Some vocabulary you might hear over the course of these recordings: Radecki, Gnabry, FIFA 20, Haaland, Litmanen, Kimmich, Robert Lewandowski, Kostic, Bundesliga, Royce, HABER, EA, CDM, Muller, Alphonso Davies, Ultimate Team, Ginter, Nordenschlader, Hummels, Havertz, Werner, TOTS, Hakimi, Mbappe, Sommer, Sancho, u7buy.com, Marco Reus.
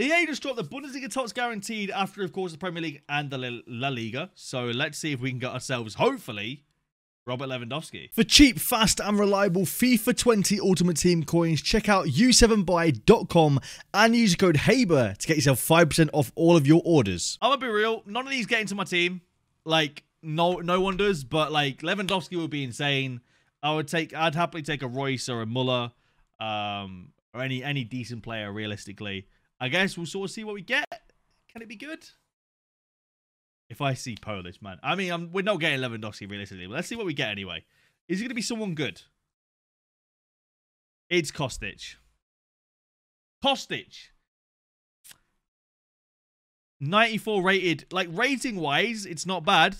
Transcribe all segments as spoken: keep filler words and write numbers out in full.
E A just dropped the Bundesliga TOTS guaranteed after, of course, the Premier League and the La Liga. So let's see if we can get ourselves, hopefully, Robert Lewandowski. For cheap, fast and reliable FIFA twenty Ultimate Team coins, check out u seven buy dot com and use code HABER to get yourself five percent off all of your orders. I'm going to be real. None of these get into my team. Like, no no one does. But, like, Lewandowski would be insane. I would take, I'd happily take a Royce or a Muller um, or any, any decent player, realistically. I guess we'll sort of see what we get. Can it be good? If I see Polish, man. I mean, I'm, we're not getting Lewandowski realistically, but let's see what we get anyway. Is it going to be someone good? It's Kostic. Kostic. ninety-four rated. Like, rating-wise, it's not bad.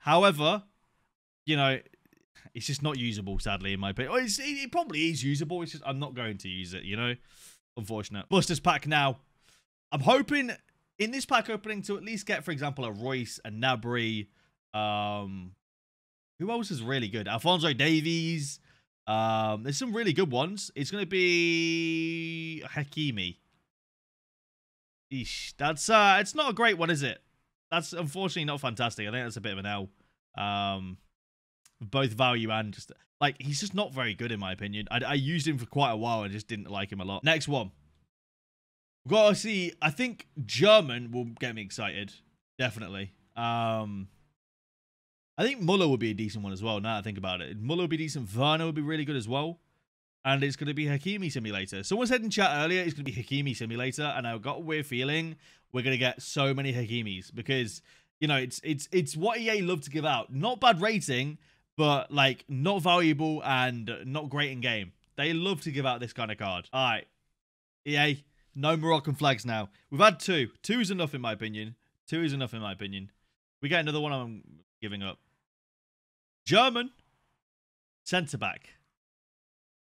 However, you know, it's just not usable, sadly, in my opinion. It's, it probably is usable. It's just I'm not going to use it, you know? Unfortunate. Busters pack now. I'm hoping in this pack opening to at least get, for example, a Royce, a Gnabry. Um, who else is really good? Alphonso Davies. Um, there's some really good ones. It's going to be Hakimi. Eesh. That's, uh, it's not a great one, is it? That's unfortunately not fantastic. I think that's a bit of an L. Um, both value and just... Like, he's just not very good, in my opinion. I, I used him for quite a while and just didn't like him a lot. Next one. We've got to see. I think German will get me excited. Definitely. Um, I think Muller would be a decent one as well, now that I think about it. Muller would be decent. Werner would be really good as well. And it's going to be Hakimi Simulator. Someone said in chat earlier it's going to be Hakimi Simulator. And I've got a weird feeling we're going to get so many Hakimis. Because, you know, it's, it's, it's what E A love to give out. Not bad rating, but, like, not valuable and not great in game. They love to give out this kind of card. All right. E A, no Moroccan flags now. We've had two. Two is enough, in my opinion. Two is enough, in my opinion. We get another one, I'm giving up. German. Centre-back.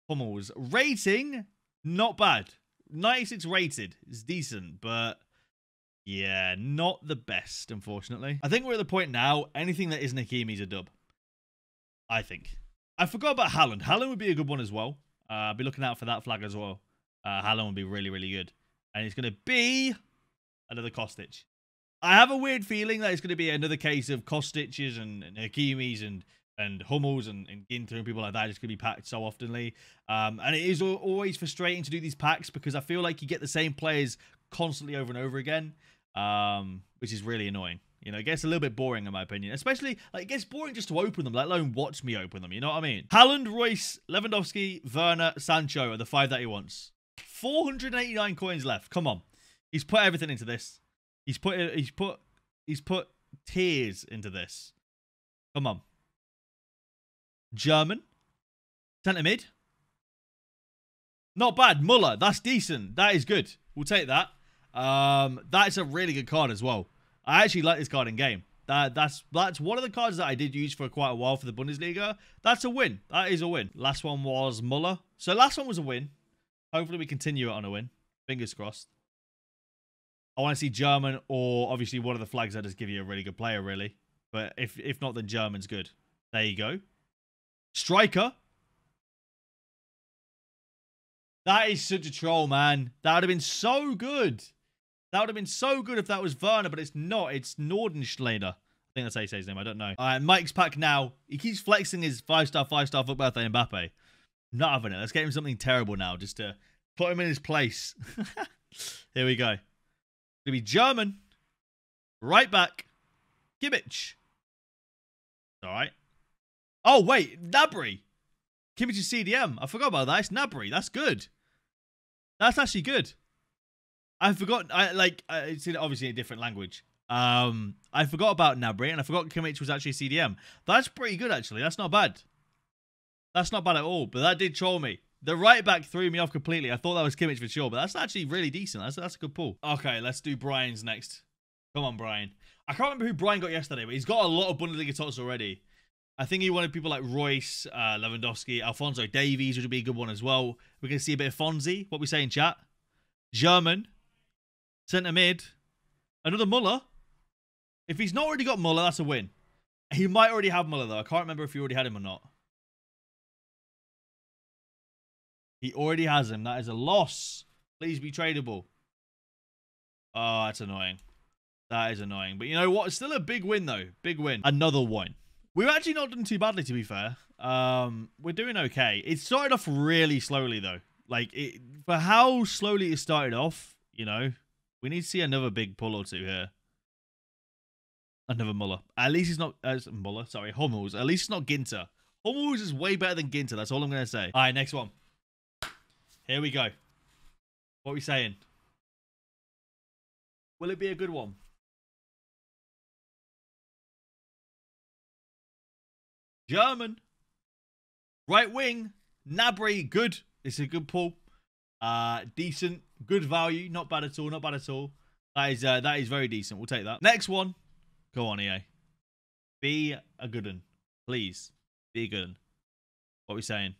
Hummels. Rating, not bad. ninety-six rated. It's decent, but... yeah, not the best, unfortunately. I think we're at the point now, anything that isn't Hakimi's a dub. I think. I forgot about Haaland. Haaland would be a good one as well. Uh, I'll be looking out for that flag as well. Uh, Haaland would be really, really good. And it's going to be another Kostic. I have a weird feeling that it's going to be another case of Kostiches and, and Hakimis and, and Hummels and, and Ginter and people like that. It's going to be packed so oftenly. Um, and it is always frustrating to do these packs because I feel like you get the same players constantly over and over again, um, which is really annoying. You know, it gets a little bit boring, in my opinion. Especially, like, it gets boring just to open them, let alone watch me open them. You know what I mean? Haaland, Royce, Lewandowski, Werner, Sancho are the five that he wants. four hundred eighty-nine coins left. Come on. He's put everything into this. He's put, he's put, he's put tears into this. Come on. German. Centre mid. Not bad. Muller. That's decent. That is good. We'll take that. Um, that is a really good card as well. I actually like this card in game. That that's that's one of the cards that I did use for quite a while for the Bundesliga. That's a win. That is a win. Last one was Muller. So last one was a win. Hopefully we continue it on a win. Fingers crossed. I want to see German or obviously one of the flags that just give you a really good player, really. But if if not, then German's good. There you go. Striker. That is such a troll, man. That would have been so good. That would have been so good if that was Werner, but it's not. It's Nordenschlader. I think that's how you say his name. I don't know. All right, Mike's pack now. He keeps flexing his five-star, five-star football to Mbappe. Not having it. Let's get him something terrible now just to put him in his place. Here we go. It's going to be German. Right back. Kimmich. All right. Oh, wait. Gnabry. Kimmich is C D M. I forgot about that. It's Gnabry. That's good. That's actually good. I forgot, I, like, uh, it's in, obviously a different language. Um, I forgot about Gnabry, and I forgot Kimmich was actually C D M. That's pretty good, actually. That's not bad. That's not bad at all, but that did troll me. The right back threw me off completely. I thought that was Kimmich for sure, but that's actually really decent. That's, that's a good pull. Okay, let's do Brian's next. Come on, Brian. I can't remember who Brian got yesterday, but he's got a lot of Bundesliga tots already. I think he wanted people like Royce, uh, Lewandowski, Alphonso Davies, which would be a good one as well. We're going to see a bit of Fonzie. What we say in chat? German. Centre mid. Another Muller. If he's not already got Muller, that's a win. He might already have Muller, though. I can't remember if he already had him or not. He already has him. That is a loss. Please be tradable. Oh, that's annoying. That is annoying. But you know what? It's still a big win, though. Big win. Another one. We've actually not done too badly, to be fair. Um, we're doing okay. It started off really slowly, though. Like, it, for how slowly it started off, you know, we need to see another big pull or two here. Another Muller. At least it's not... Uh, Muller, sorry. Hummels. At least it's not Ginter. Hummels is way better than Ginter. That's all I'm going to say. All right, next one. Here we go. What are we saying? Will it be a good one? German. Right wing. Gnabry. Good. It's a good pull. Uh, decent. Good value. Not bad at all. Not bad at all. That is, uh, that is very decent. We'll take that. Next one. Go on, E A. Be a good one. Please. Be a good one. What are we saying?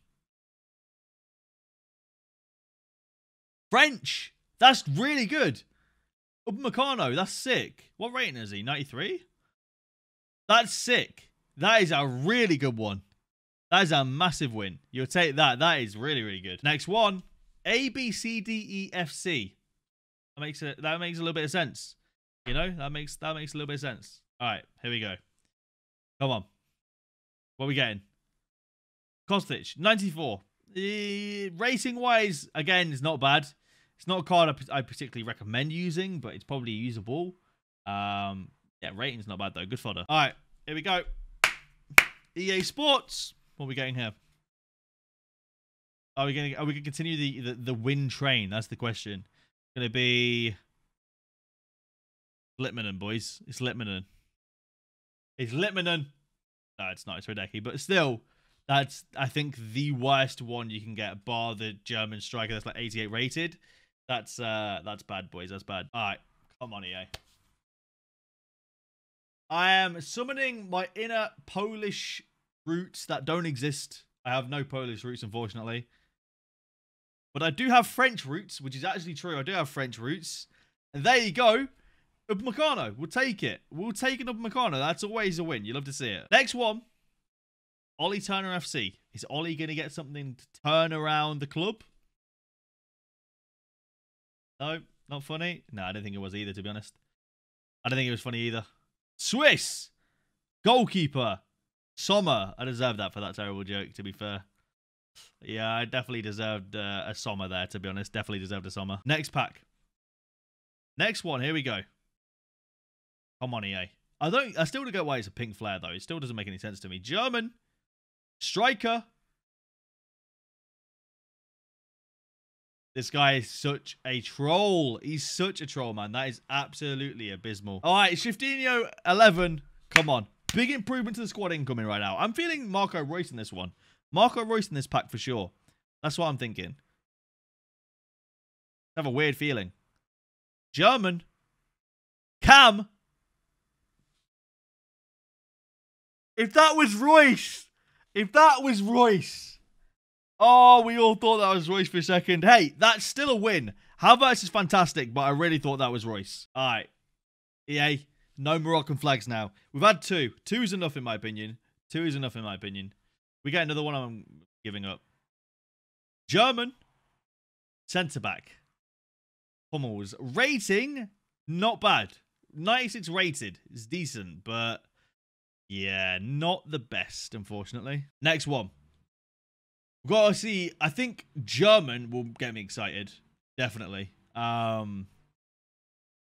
French. That's really good. Upamecano. That's sick. What rating is he? ninety-three? That's sick. That is a really good one. That is a massive win. You'll take that. That is really, really good. Next one. A, B, C, D, E, F, C. That makes a, that makes a little bit of sense. You know, that makes that makes a little bit of sense. All right, here we go. Come on. What are we getting? Kostic, ninety-four. Uh, Rating-wise, again, it's not bad. It's not a card I, I particularly recommend using, but it's probably usable. Um, yeah, rating's not bad, though. Good fodder. All right, here we go. E A Sports. What are we getting here? Are we going to continue the, the, the win train? That's the question. It's going to be... Litmanen, boys. It's Litmanen. It's Litmanen. No, it's not. It's Radecki. But still, that's, I think, the worst one you can get, bar the German striker that's like eighty-eight rated. That's uh, that's bad, boys. That's bad. All right. Come on, E A. I am summoning my inner Polish roots that don't exist. I have no Polish roots, unfortunately. But I do have French roots, which is actually true. I do have French roots. And there you go. Upamecano, we'll take it. We'll take an Upamecano. That's always a win. You love to see it. Next one. Ollie Turner F C. Is Ollie going to get something to turn around the club? No, not funny. No, I don't think it was either, to be honest. I don't think it was funny either. Swiss. Goalkeeper. Sommer. I deserved that for that terrible joke, to be fair. Yeah, I definitely deserved uh, a Sommer there, to be honest. Definitely deserved a Sommer. Next pack. Next one. Here we go. Come on, E A. I don't. I still don't get why it's a pink flare though. It still doesn't make any sense to me. German striker. This guy is such a troll. He's such a troll, man. That is absolutely abysmal. All right, Shiftinho eleven. Come on, big improvement to the squad incoming right now. I'm feeling Marco Reus in this one. Marco Reus in this pack for sure. That's what I'm thinking. I have a weird feeling. German Cam. If that was Royce, if that was Royce, oh, we all thought that was Royce for a second. Hey, that's still a win. Havertz is fantastic, but I really thought that was Royce. All right, E A, no Moroccan flags now. We've had two. Two is enough, in my opinion. Two is enough, in my opinion. We get another one, I'm giving up. German, centre-back. Hummels. Rating, not bad. ninety-six rated. It's decent, but... yeah, not the best, unfortunately. Next one. We've got to see. I think German will get me excited. Definitely. Um,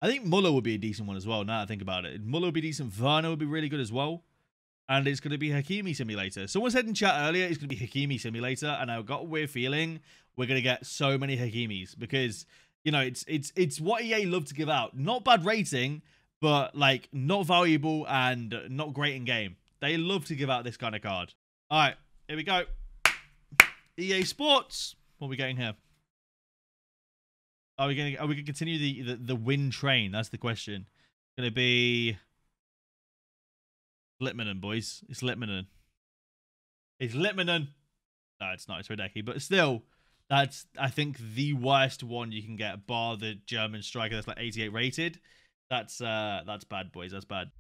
I think Muller would be a decent one as well, now that I think about it. Muller would be decent. Werner would be really good as well. And it's going to be Hakimi Simulator. Someone said in chat earlier it's going to be Hakimi Simulator, and I've got a weird feeling we're going to get so many Hakimis because, you know, it's, it's, it's what E A love to give out. Not bad rating, but, like, not valuable and not great in game. They love to give out this kind of card. All right, here we go. E A Sports. What are we getting here? Are we going to are we gonna continue the, the, the win train? That's the question. It's going to be... Litmanen, boys. It's Litmanen. It's Litmanen. No, it's not. It's Radecki. But still, that's, I think, the worst one you can get, bar the German striker that's, like, eighty-eight rated. That's uh, that's bad, boys. That's bad.